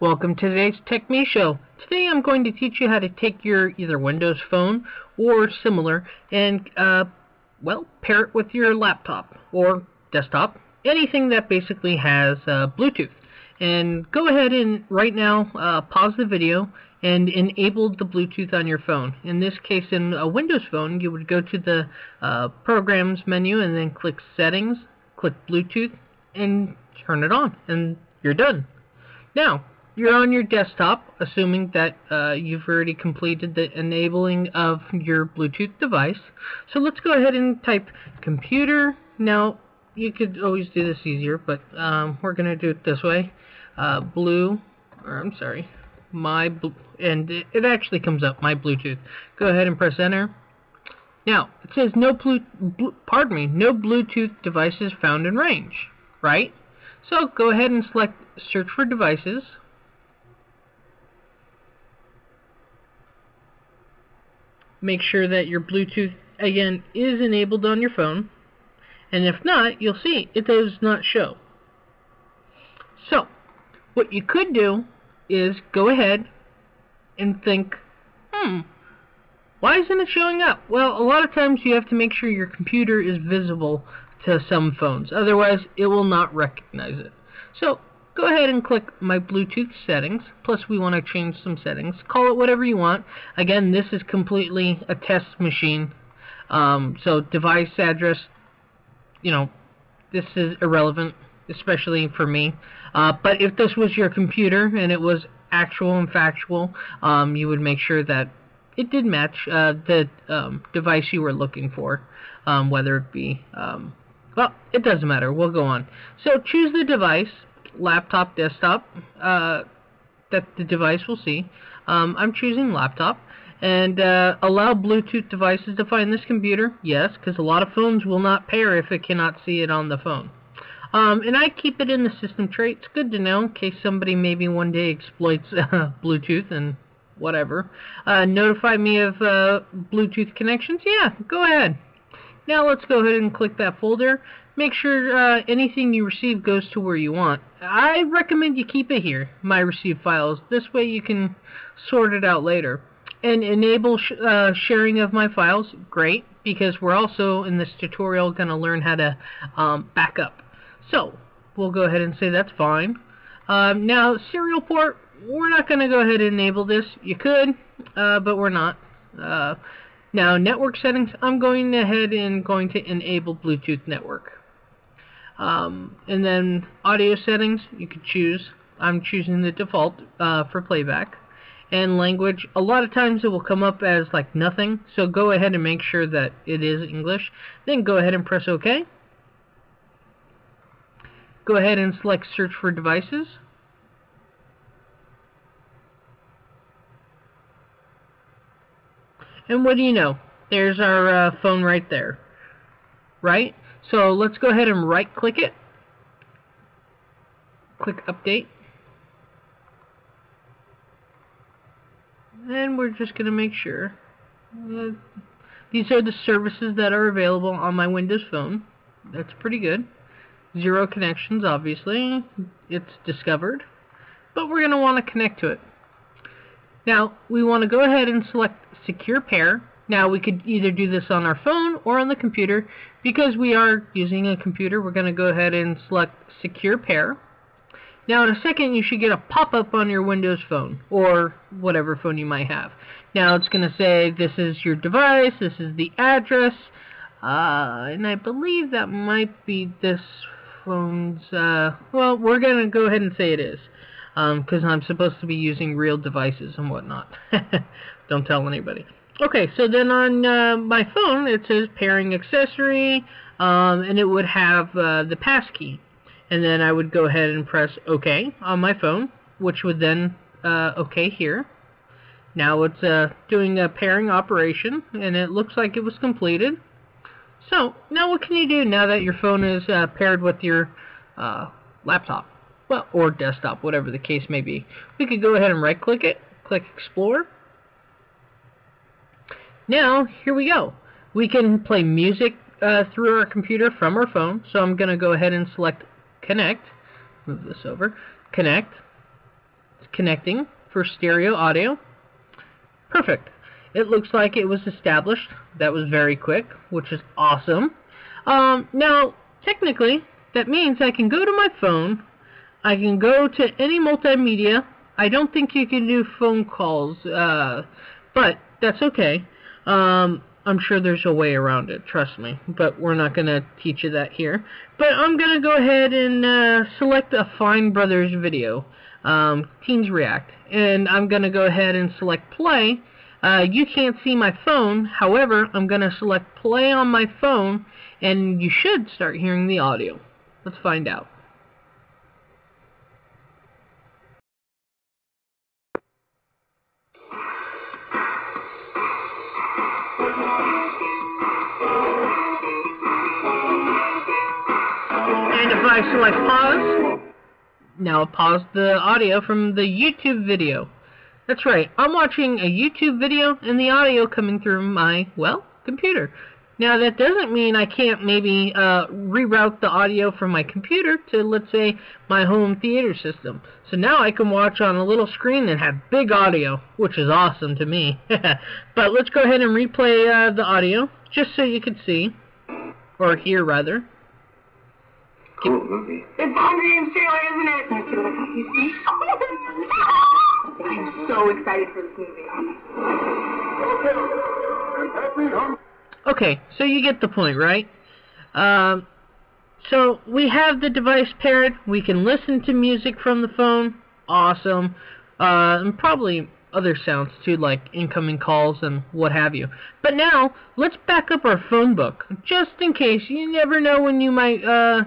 Welcome to today's TechMe Show. Today I'm going to teach you how to take your either Windows Phone or similar and, well, pair it with your laptop or desktop, anything that basically has Bluetooth. And go ahead and right now pause the video and enable the Bluetooth on your phone. In this case, in a Windows Phone, you would go to the Programs menu and then click Settings, click Bluetooth, and turn it on, and you're done. Now, you're on your desktop, assuming that you've already completed the enabling of your Bluetooth device. So let's go ahead and type computer. Now, you could always do this easier, but we're going to do it this way. It actually comes up, my Bluetooth. Go ahead and press enter. Now, it says no Bluetooth devices found in range, right? So go ahead and select search for devices. Make sure that your Bluetooth, again, is enabled on your phone. And if not, you'll see it does not show. So, what you could do is go ahead and think, why isn't it showing up? Well, a lot of times you have to make sure your computer is visible to some phones. Otherwise, it will not recognize it. So, go ahead and click My Bluetooth Settings. Plus, we want to change some settings. Call it whatever you want. Again, this is completely a test machine. So, device address, you know, this is irrelevant, especially for me. But if this was your computer and it was actual and factual, you would make sure that it did match the device you were looking for, whether it be, well, it doesn't matter. We'll go on. So, choose the device. Laptop, desktop, that the device will see. I'm choosing laptop. And allow Bluetooth devices to find this computer. Yes, because a lot of phones will not pair if it cannot see it on the phone. And I keep it in the system tray. It's good to know in case somebody maybe one day exploits Bluetooth and whatever. Notify me of Bluetooth connections. Yeah, go ahead. Now let's go ahead and click that folder. Make sure anything you receive goes to where you want. I recommend you keep it here, my received files. This way you can sort it out later. And enable sharing of my files. Great, because we're also in this tutorial going to learn how to back up. So we'll go ahead and say that's fine. Now serial port, we're not going to go ahead and enable this. You could, but we're not. Now, network settings, I'm going ahead and going to enable Bluetooth network. And then audio settings, you could choose. I'm choosing the default for playback. And language, a lot of times it will come up as like nothing, so go ahead and make sure that it is English. Then go ahead and press OK. Go ahead and select search for devices. And what do you know? There's our phone right there, right? So let's go ahead and right-click it. Click Update. And we're just going to make sure. These are the services that are available on my Windows Phone. That's pretty good. Zero connections, obviously. It's discovered. But we're going to want to connect to it. Now, we want to go ahead and select Secure Pair. Now, we could either do this on our phone or on the computer. Because we are using a computer, we're going to go ahead and select Secure Pair. Now, in a second, you should get a pop-up on your Windows Phone or whatever phone you might have. Now, it's going to say, this is your device, this is the address, and I believe that might be this phone's, well, we're going to go ahead and say it is. Because I'm supposed to be using real devices and whatnot. Don't tell anybody. Okay, so then on my phone, it says pairing accessory, and it would have the passkey. And then I would go ahead and press OK on my phone, which would then OK here. Now it's doing a pairing operation, and it looks like it was completed. So, now what can you do now that your phone is paired with your laptop? Well, or desktop, whatever the case may be. We could go ahead and right-click it, click Explore. Now, here we go. We can play music through our computer from our phone, so I'm going to go ahead and select Connect. Move this over. Connect. connecting for stereo audio. Perfect. It looks like it was established. That was very quick, which is awesome. Now, technically, that means I can go to my phone. I can go to any multimedia. I don't think you can do phone calls, but that's okay. I'm sure there's a way around it, trust me. But we're not going to teach you that here. But I'm going to go ahead and select a Fine Brothers video, Teens React. And I'm going to go ahead and select play. You can't see my phone, however, I'm going to select play on my phone, and you should start hearing the audio. Let's find out. And if I select pause, now pause the audio from the YouTube video. That's right, I'm watching a YouTube video and the audio coming through my, well, computer. Now that doesn't mean I can't maybe reroute the audio from my computer to, let's say, my home theater system. So now I can watch on a little screen and have big audio, which is awesome to me. But let's go ahead and replay the audio, just so you can see, or hear rather. Cool movie. It's Hunger Games trailer, isn't it? That's what you see. I'm so excited for this movie. Okay, so you get the point, right? So we have the device paired. We can listen to music from the phone. Awesome. And probably other sounds too, like incoming calls and what have you. But now, let's back up our phone book, just in case. You never know when you might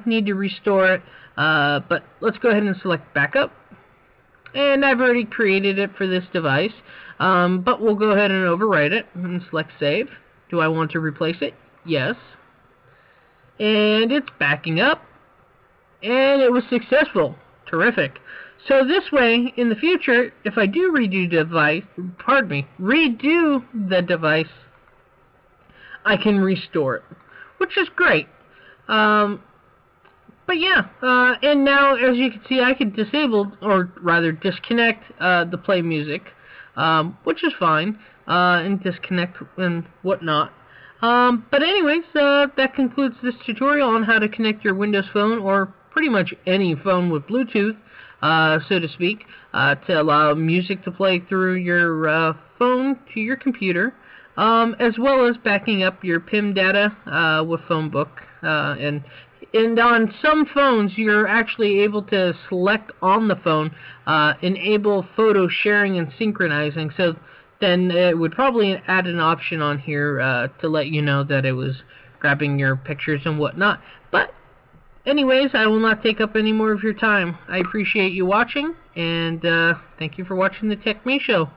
need to restore it. But let's go ahead and select backup. And I've already created it for this device, but we'll go ahead and overwrite it and select save. Do I want to replace it? Yes. And it's backing up, and it was successful. Terrific. So this way, in the future, if I do redo the device, I can restore it, which is great. But yeah, and now as you can see, I can disable, or rather disconnect, the play music, which is fine, and disconnect and whatnot. But anyways, that concludes this tutorial on how to connect your Windows Phone, or pretty much any phone with Bluetooth, so to speak, to allow music to play through your phone to your computer, as well as backing up your PIM data with PhoneBook, and on some phones, you're actually able to select on the phone, enable photo sharing and synchronizing. So then it would probably add an option on here to let you know that it was grabbing your pictures and whatnot. But anyways, I will not take up any more of your time. I appreciate you watching, and thank you for watching the TechMe Show.